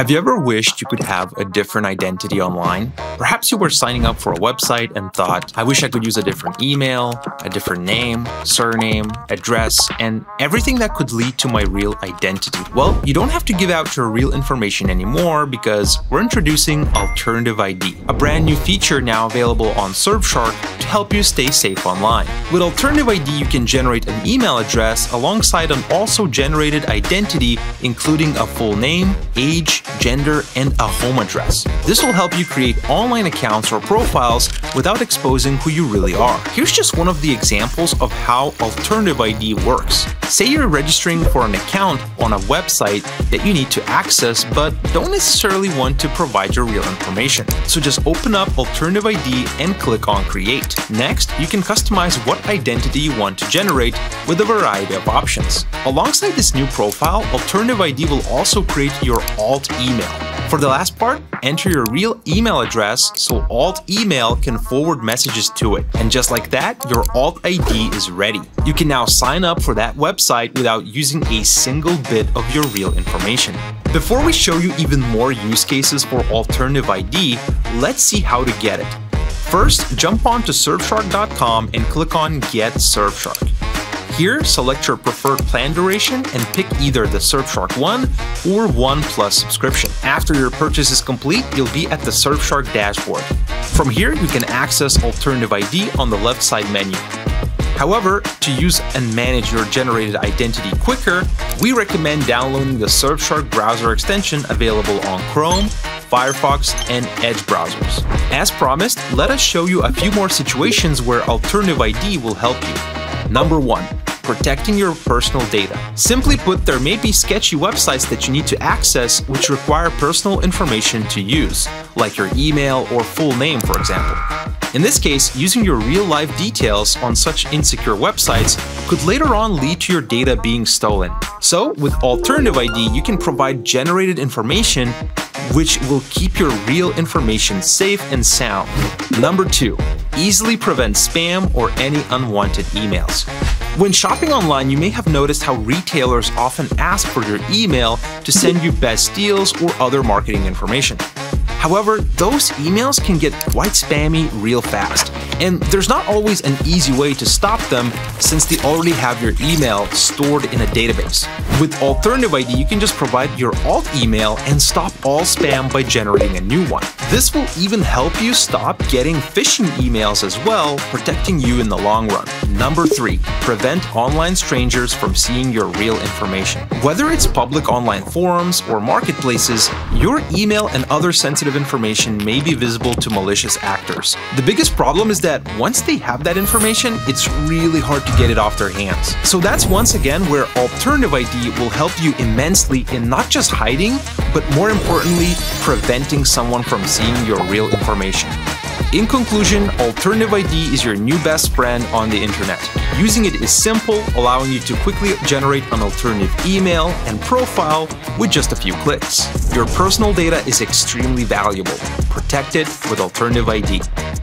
Have you ever wished you could have a different identity online? Perhaps you were signing up for a website and thought, I wish I could use a different email, a different name, surname, address, and everything that could lead to my real identity. Well, you don't have to give out your real information anymore because we're introducing Alternative ID, a brand new feature now available on Surfshark to help you stay safe online. With Alternative ID, you can generate an email address alongside an also generated identity, including a full name, age, gender, and a home address. This will help you create online accounts or profiles without exposing who you really are. Here's just one of the examples of how Alternative ID works. Say you're registering for an account on a website that you need to access but don't necessarily want to provide your real information. So just open up Alternative ID and click on Create. Next, you can customize what identity you want to generate with a variety of options. Alongside this new profile, Alternative ID will also create your Alt-Email. For the last part, enter your real email address so Alt-Email can forward messages to it. And just like that, your Alt-ID is ready. You can now sign up for that website without using a single bit of your real information. Before we show you even more use cases for Alternative ID, let's see how to get it. First, jump on to Surfshark.com and click on Get Surfshark. Here, select your preferred plan duration and pick either the Surfshark One or One Plus subscription. After your purchase is complete, you'll be at the Surfshark dashboard. From here, you can access Alternative ID on the left side menu. However, to use and manage your generated identity quicker, we recommend downloading the Surfshark browser extension available on Chrome, Firefox, and Edge browsers. As promised, let us show you a few more situations where Alternative ID will help you. Number 1. Protecting your personal data. Simply put, there may be sketchy websites that you need to access which require personal information to use, like your email or full name, for example. In this case, using your real-life details on such insecure websites could later on lead to your data being stolen. So, with Alternative ID, you can provide generated information which will keep your real information safe and sound. Number 2. Easily prevent spam or any unwanted emails. When shopping online, you may have noticed how retailers often ask for your email to send you best deals or other marketing information. However, those emails can get quite spammy real fast, and there's not always an easy way to stop them since they already have your email stored in a database. With Alternative ID, you can just provide your alt email and stop all spam by generating a new one. This will even help you stop getting phishing emails as well, protecting you in the long run. Number 3. Prevent online strangers from seeing your real information. Whether it's public online forums or marketplaces, your email and other sensitive information may be visible to malicious actors. The biggest problem is that once they have that information, it's really hard to get it off their hands. So that's once again where Alternative ID will help you immensely in not just hiding, but more importantly, preventing someone from seeing your real information. In conclusion, Alternative ID is your new best friend on the internet. Using it is simple, allowing you to quickly generate an alternative email and profile with just a few clicks. Your personal data is extremely valuable. Protect it with Alternative ID.